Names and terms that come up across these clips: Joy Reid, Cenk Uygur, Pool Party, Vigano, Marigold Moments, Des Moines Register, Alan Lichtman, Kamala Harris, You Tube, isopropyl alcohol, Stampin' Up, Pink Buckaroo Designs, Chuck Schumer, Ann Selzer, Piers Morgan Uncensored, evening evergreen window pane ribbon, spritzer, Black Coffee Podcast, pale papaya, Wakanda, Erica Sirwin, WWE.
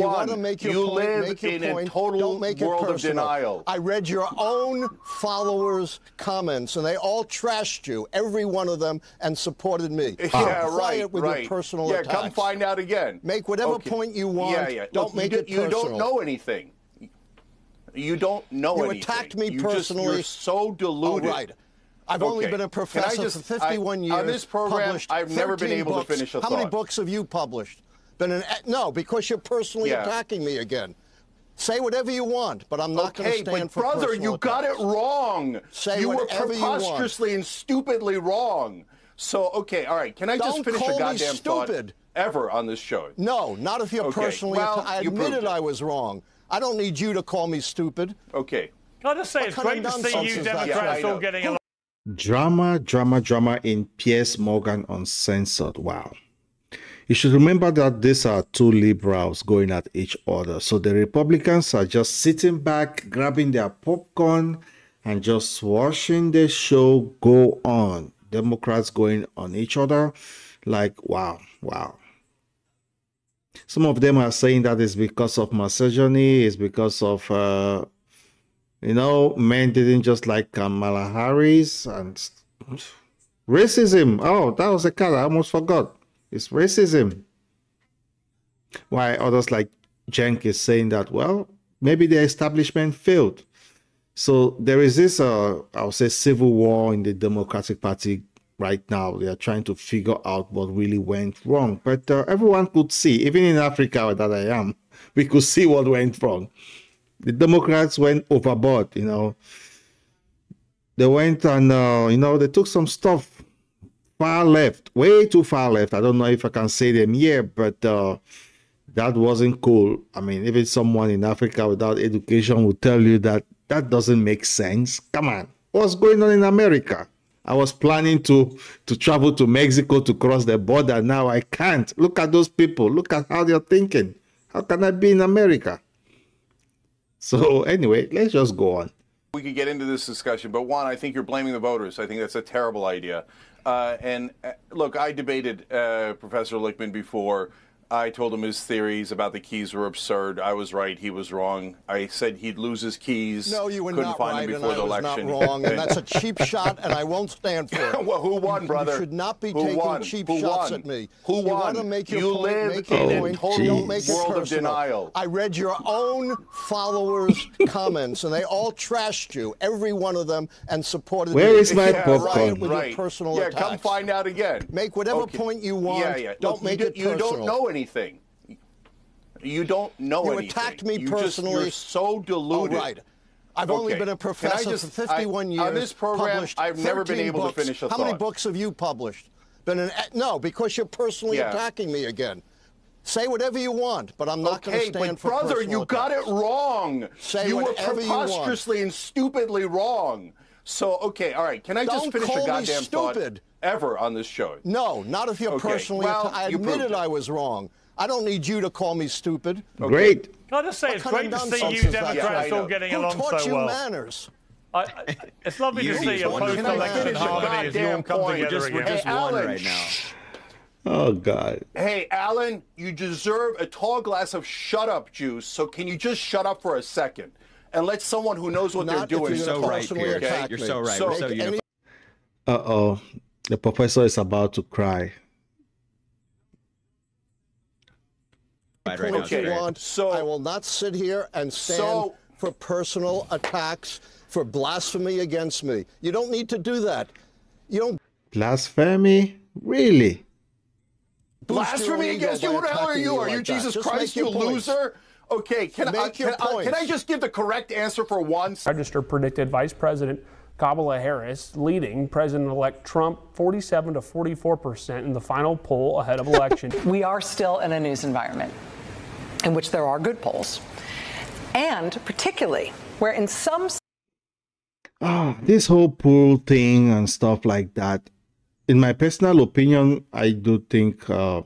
You want to make your point, make your point. Don't make it personal. You live in a total world of denial. I read your own followers' comments, and they all trashed you, every one of them, and supported me. Yeah, right, with your personal attacks. Come find out again. Make whatever point you want. Don't make it personal. You don't know anything. You don't know anything. You attacked me personally. You're so deluded. I've only been a professor for 51 years. On this program, I've never been able to finish a thought. How many books have you published? No, because you're personally attacking me again. Say whatever you want, but I'm not going to stand for personal attacks. But brother, you got it wrong. Say whatever you want. You were preposterously and stupidly wrong. So, all right, can I just finish a goddamn thought ever on this show? No, not if you're personally attacking. I admitted I was wrong. I don't need you to call me stupid. Okay. Can I just say, it's great to see you Democrats all getting along. Drama, drama, drama in Piers Morgan Uncensored. Wow. You should remember that these are two liberals going at each other. So the Republicans are just sitting back, grabbing their popcorn, and just watching the show go on. Democrats going on each other like, wow, wow. Some of them are saying that it's because of misogyny, it's because of, you know, men didn't just like Kamala Harris and racism. Oh, that was a card I almost forgot. It's racism. Why others like Cenk is saying that, well, maybe the establishment failed. So there is this, I'll say, civil war in the Democratic Party right now. They are trying to figure out what really went wrong. But everyone could see, even in Africa where that I am, we could see what went wrong. The Democrats went overboard, you know. They went and, you know, they took some stuff. Far left, way too far left. I don't know if I can say them here, but that wasn't cool. I mean, even someone in Africa without education will tell you that that doesn't make sense. Come on, what's going on in America? I was planning to travel to Mexico to cross the border. Now I can't. Look at those people. Look at how they're thinking. How can I be in America? So anyway, let's just go on. We could get into this discussion, but Juan, I think you're blaming the voters. I think that's a terrible idea. And look, I debated Professor Lichtman before. I told him his theories about the keys were absurd. I was right. He was wrong. I said he'd lose his keys. No, you were not right, and I was not wrong. And that's a cheap shot, and I won't stand for it. Well, who won, brother? You should not be taking cheap shots at me. Who won? You live in a world of denial. I read your own followers' comments, and they all trashed you, every one of them, and supported me. Where is my popcorn? Right. Yeah, come find out again. Make whatever point you want. Don't make it personal. You don't know anything. You don't know anything. You attacked me personally. You're so deluded. I've only been a professor for 51 years. On this program, I've never been able to finish a thought. How many books have you published? No, because you're personally attacking me again. Say whatever you want, but I'm not going to stand for personal attacks. Brother, you got it wrong. Say whatever you want. You were preposterously and stupidly wrong. So, all right, can I just finish a goddamn thought ever on this show? No, not if you're personally... I admitted I was wrong. I don't need you to call me stupid. Great. Can I just say, it's great to see you Democrats all getting along so well. Who taught you manners? It's lovely to see post-election harmony as you all come together again. We're just one right now. Oh, God. Hey, Alan, you deserve a tall glass of shut-up juice, so can you just shut up for a second? And let someone who knows what they're doing. You're so right, Pierce. You're so right. We're so unified. Uh-oh. The professor is about to cry. Right now, so I will not sit here and stand for personal attacks, for blasphemy against me. You don't need to do that. You don't... Blasphemy? Really? Blasphemy against you? Who the hell are you? Are you Jesus Christ, you loser? Okay, can I just give the correct answer for once? Register predicted Vice President Kamala Harris leading President-elect Trump 47% to 44% in the final poll ahead of election. We are still in a news environment in which there are good polls, and particularly where in some... this whole poll thing and stuff like that, in my personal opinion, I do think that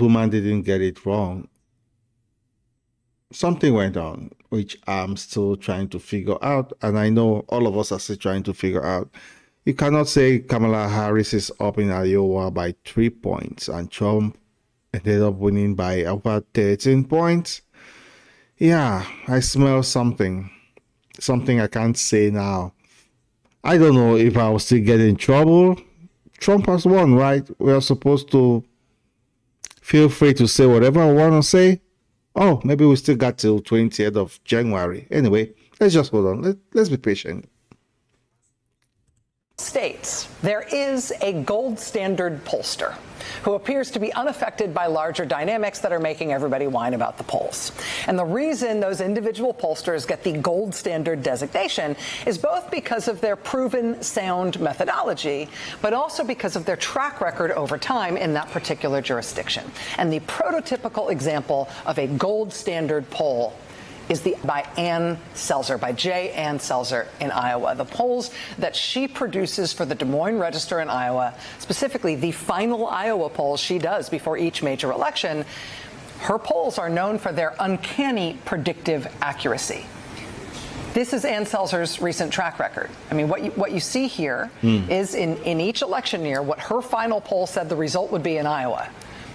woman didn't get it wrong. Something went on, which I'm still trying to figure out, and I know all of us are still trying to figure out. You cannot say Kamala Harris is up in Iowa by 3 points and Trump ended up winning by about 13 points. Yeah, I smell something. Something I can't say now. I don't know if I will still get in trouble. Trump has won, right? We are supposed to feel free to say whatever I want to say. Oh, maybe we still got till 20th of January. Anyway, let's just hold on. Let's be patient. States, there is a gold standard pollster who appears to be unaffected by larger dynamics that are making everybody whine about the polls. And the reason those individual pollsters get the gold standard designation is both because of their proven sound methodology, but also because of their track record over time in that particular jurisdiction. And the prototypical example of a gold standard poll is by Ann Selzer, by J. Ann Selzer in Iowa. The polls that she produces for the Des Moines Register in Iowa, specifically the final Iowa polls she does before each major election, her polls are known for their uncanny predictive accuracy. This is Ann Selzer's recent track record. I mean, what you see here is in each election year, what her final poll said the result would be in Iowa.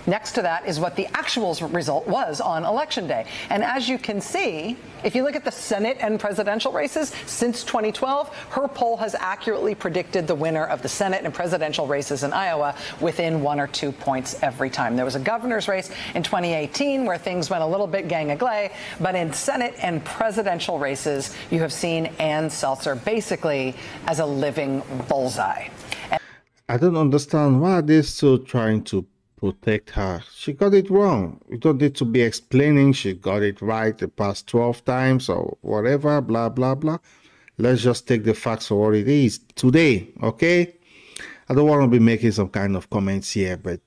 Next to that is what the actual result was on Election Day. And as you can see, if you look at the Senate and presidential races since 2012, her poll has accurately predicted the winner of the Senate and presidential races in Iowa within 1 or 2 points every time. There was a governor's race in 2018 where things went a little bit gang-a-glay, but in Senate and presidential races, you have seen Ann Selzer basically as a living bullseye. And I don't understand why they're still trying to protect her. She got it wrong. You don't need to be explaining. She got it right the past 12 times or whatever, blah, blah, blah. Let's just take the facts for what it is today, okay? I don't want to be making some kind of comments here, but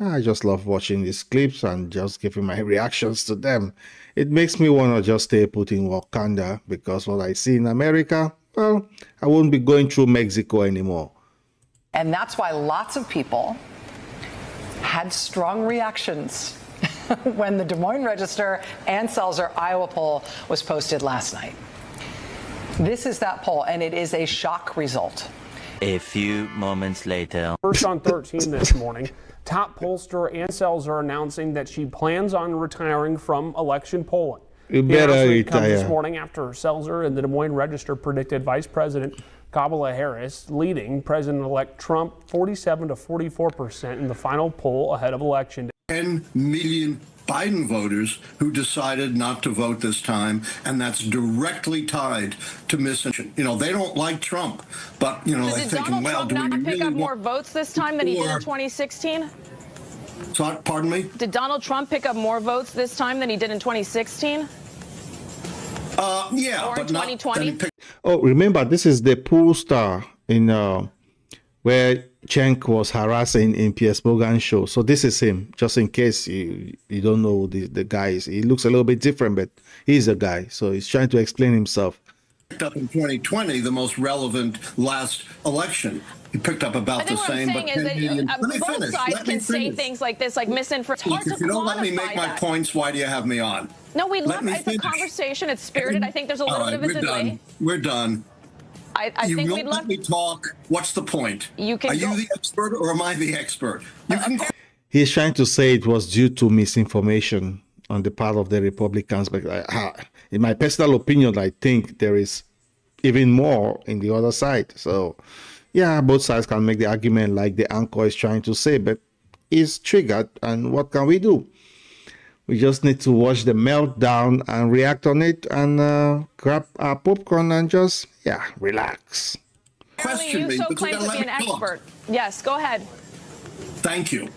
I just love watching these clips and just giving my reactions to them. It makes me want to just stay put in Wakanda, because what I see in America, well, I won't be going through Mexico anymore. And that's why lots of people had strong reactions when the Des Moines Register Ann Selzer Iowa poll was posted last night. This is that poll, and it is a shock result. A few moments later. First on 13 this morning, top pollster Ann Selzer announcing that she plans on retiring from election polling. You better retire. This morning after Selzer and the Des Moines Register predicted Vice President Kamala Harris leading President-elect Trump 47% to 44% in the final poll ahead of Election Day. 10 million Biden voters who decided not to vote this time, and that's directly tied to misinformation. You know, they don't like Trump, but, you know, they're thinking, well, do we really want... Did Donald Trump not pick up more votes this time than he did in 2016? So, pardon me? Did Donald Trump pick up more votes this time than he did in 2016? Yeah, or but in 2020? Oh, remember, this is the pollster in where Cenk was harassing in Piers Morgan's show. So this is him, just in case you don't know who the guy is. He looks a little bit different, but he's a guy. So he's trying to explain himself. Picked up in 2020, the most relevant last election. He picked up about the same. I think what I'm saying is that both sides can say things like this, like misinformation. If you don't let me make my points, why do you have me on? No, we love it. It's a conversation. It's spirited. I think there's a little bit of a delay. We're done. I think we'd love to talk. What's the point? Are you the expert or am I the expert? He's trying to say it was due to misinformation on the part of the Republicans. But in my personal opinion, I think there is even more in the other side. So, yeah, both sides can make the argument like the anchor is trying to say, but it's triggered. And what can we do? We just need to watch the meltdown and react on it and grab our popcorn and just, yeah, relax. Question me, but you gotta let me talk. Yes, go ahead. Thank you.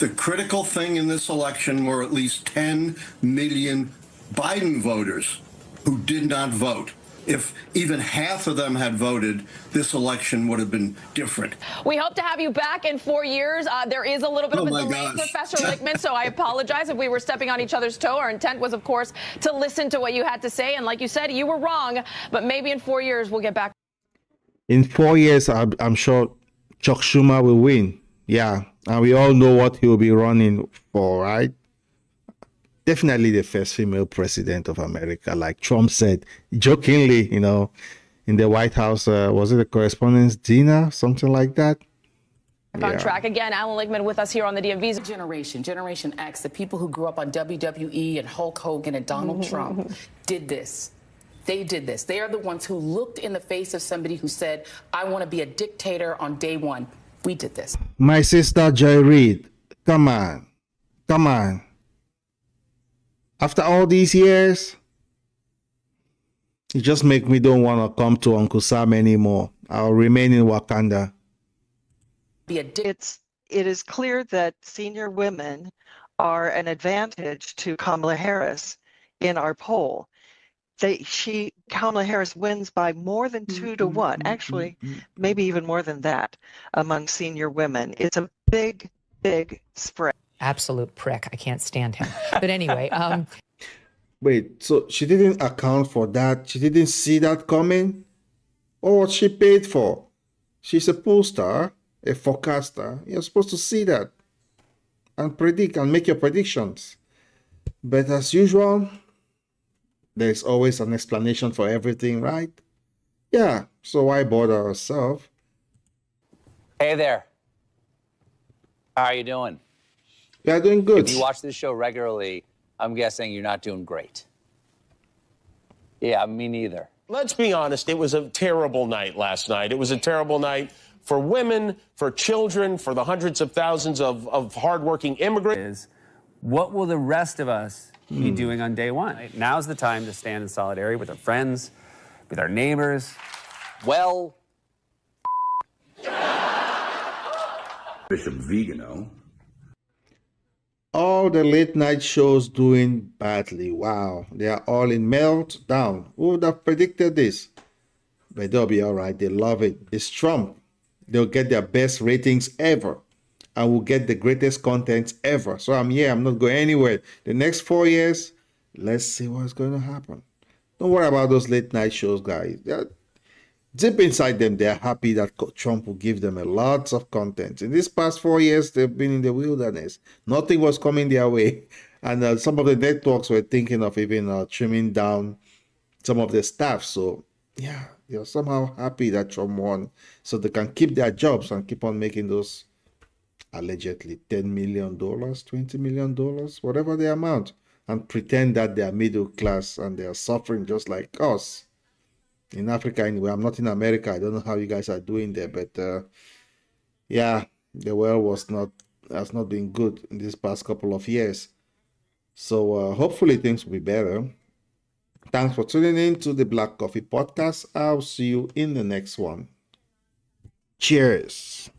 The critical thing in this election were at least 10 million Biden voters who did not vote. If even half of them had voted, this election would have been different. We hope to have you back in 4 years. There is a little bit of a delay, Professor Lichtman, so I apologize if we were stepping on each other's toe. Our intent was, of course, to listen to what you had to say. And like you said, you were wrong, but maybe in 4 years we'll get back. In 4 years, I'm sure Chuck Schumer will win. Yeah, and we all know what he will be running for, right? Definitely the first female president of America, like Trump said, jokingly, you know, in the White House, was it a correspondence dinner, something like that? On track. Again, Alan Lichtman with us here on the DMV's Generation X, the people who grew up on WWE and Hulk Hogan and Donald Trump did this. They did this. They are the ones who looked in the face of somebody who said, I want to be a dictator on day one. We did this. My sister, Joy Reid, come on. Come on. After all these years, it just makes me don't want to come to Uncle Sam anymore. I'll remain in Wakanda. It is clear that senior women are an advantage to Kamala Harris in our poll. Kamala Harris wins by more than 2 to 1, actually, maybe even more than that among senior women. It's a big, big spread. Absolute prick. I can't stand him. But anyway. Wait, so she didn't account for that? She didn't see that coming? Or what she paid for? She's a poll star, a forecaster. You're supposed to see that and predict and make your predictions. But as usual, there's always an explanation for everything, right? Yeah, so why bother ourselves? Hey there. How are you doing? Yeah, doing good. If you watch this show regularly, I'm guessing you're not doing great. Yeah, me neither. Let's be honest, it was a terrible night last night. It was a terrible night for women, for children, for the hundreds of thousands of hardworking immigrants. What will the rest of us be doing on day one? Now's the time to stand in solidarity with our friends, with our neighbors. Well, Bishop Vigano. All the late night shows doing badly. Wow, they are all in meltdown. Who would have predicted this? But they'll be all right. They love it. It's Trump. They'll get their best ratings ever. I will get the greatest content ever. So I'm here. I'm not going anywhere. The next 4 years, let's see what's going to happen. Don't worry about those late night shows, guys. Deep inside them, they're happy that Trump will give them a lot of content. In these past 4 years, they've been in the wilderness. Nothing was coming their way. And some of the networks were thinking of even trimming down some of the staff. So, yeah, they're somehow happy that Trump won so they can keep their jobs and keep on making those allegedly $10 million, $20 million, whatever the amount, and pretend that they are middle class and they are suffering just like us. In Africa, anyway, I'm not in America. I don't know how you guys are doing there, but yeah, the world has not been good in these past couple of years. So hopefully things will be better. Thanks for tuning in to the Black Coffee Podcast. I'll see you in the next one. Cheers.